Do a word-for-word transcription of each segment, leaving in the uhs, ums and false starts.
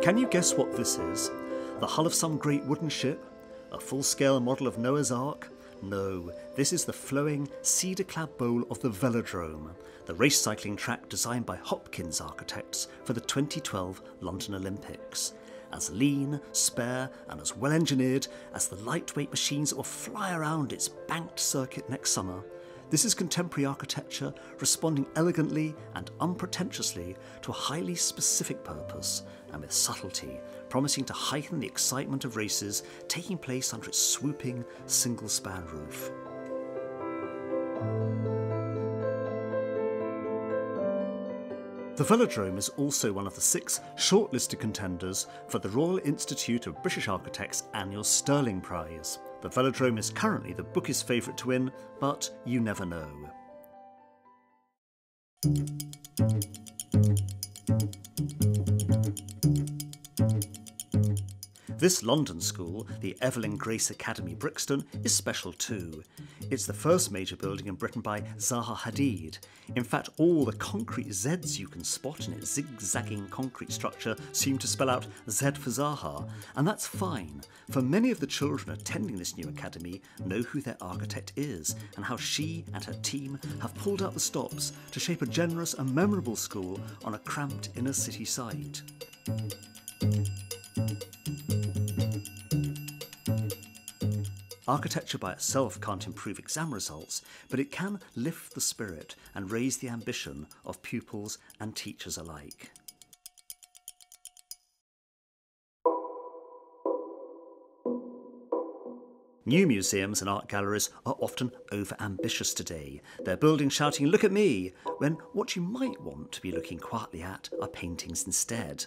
Can you guess what this is? The hull of some great wooden ship? A full-scale model of Noah's Ark? No, this is the flowing, cedar-clad bowl of the Velodrome, the race cycling track designed by Hopkins Architects for the twenty twelve London Olympics. As lean, spare and as well-engineered as the lightweight machines that will fly around its banked circuit next summer, this is contemporary architecture responding elegantly and unpretentiously to a highly specific purpose, and with subtlety, promising to heighten the excitement of races taking place under its swooping, single-span roof. The Velodrome is also one of the six shortlisted contenders for the Royal Institute of British Architects' annual Stirling Prize. The Velodrome is currently the bookie's favourite to win, but you never know. This London school, the Evelyn Grace Academy Brixton, is special too. It's the first major building in Britain by Zaha Hadid. In fact, all the concrete Zs you can spot in its zigzagging concrete structure seem to spell out Z for Zaha, and that's fine, for many of the children attending this new academy know who their architect is and how she and her team have pulled out the stops to shape a generous and memorable school on a cramped inner city site. Architecture by itself can't improve exam results, but it can lift the spirit and raise the ambition of pupils and teachers alike. New museums and art galleries are often over-ambitious today. They're building shouting, "Look at me," when what you might want to be looking quietly at are paintings instead.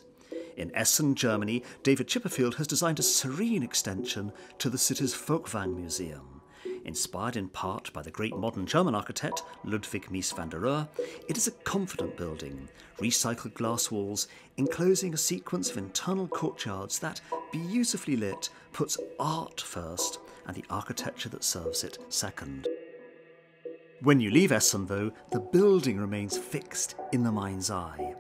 In Essen, Germany, David Chipperfield has designed a serene extension to the city's Folkwang Museum. Inspired in part by the great modern German architect Ludwig Mies van der Rohe, it is a confident building, recycled glass walls, enclosing a sequence of internal courtyards that, beautifully lit, puts art first and the architecture that serves it second. When you leave Essen, though, the building remains fixed in the mind's eye.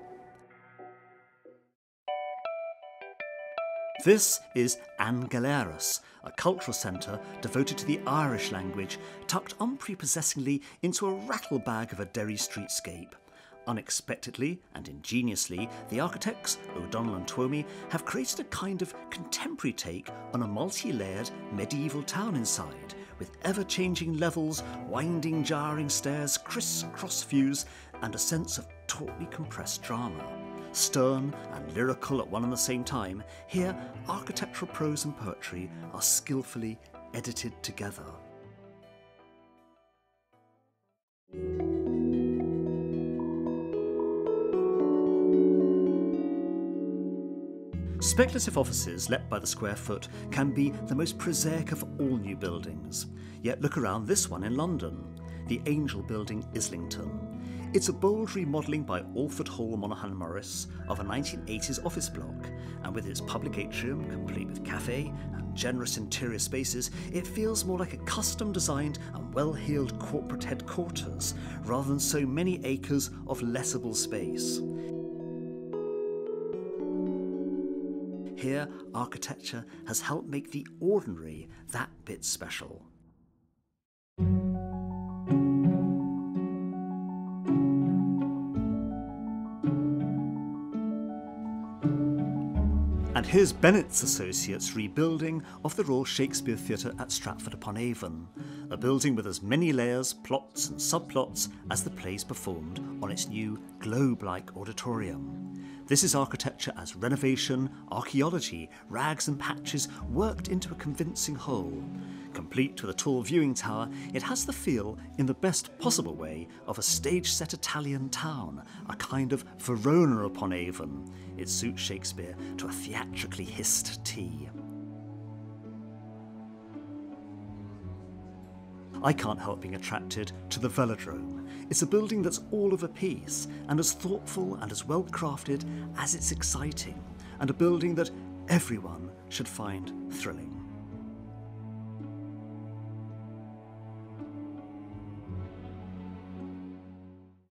This is An Ghailearaí, a cultural centre devoted to the Irish language, tucked unprepossessingly into a rattle bag of a Derry streetscape. Unexpectedly and ingeniously, the architects, O'Donnell and Twomey, have created a kind of contemporary take on a multi-layered medieval town inside, with ever-changing levels, winding, jarring stairs, criss-cross views, and a sense of tautly compressed drama. Stern and lyrical at one and the same time, here architectural prose and poetry are skillfully edited together. Speculative offices let by the square foot can be the most prosaic of all new buildings. Yet look around this one in London, the Angel Building, Islington. It's a bold remodelling by Alford Hall Monaghan Morris of a nineteen eighties office block, and with its public atrium, complete with cafe and generous interior spaces, it feels more like a custom-designed and well-heeled corporate headquarters, rather than so many acres of lettable space. Here, architecture has helped make the ordinary that bit special. And here's Bennett's Associates' rebuilding of the Royal Shakespeare Theatre at Stratford-upon-Avon, a building with as many layers, plots and subplots as the plays performed on its new globe-like auditorium. This is architecture as renovation, archaeology, rags and patches worked into a convincing whole. Complete with a tall viewing tower, it has the feel, in the best possible way, of a stage-set Italian town, a kind of Verona upon Avon. It suits Shakespeare to a theatrically hissed T. I can't help being attracted to the Velodrome. It's a building that's all of a piece, and as thoughtful and as well-crafted as it's exciting, and a building that everyone should find thrilling.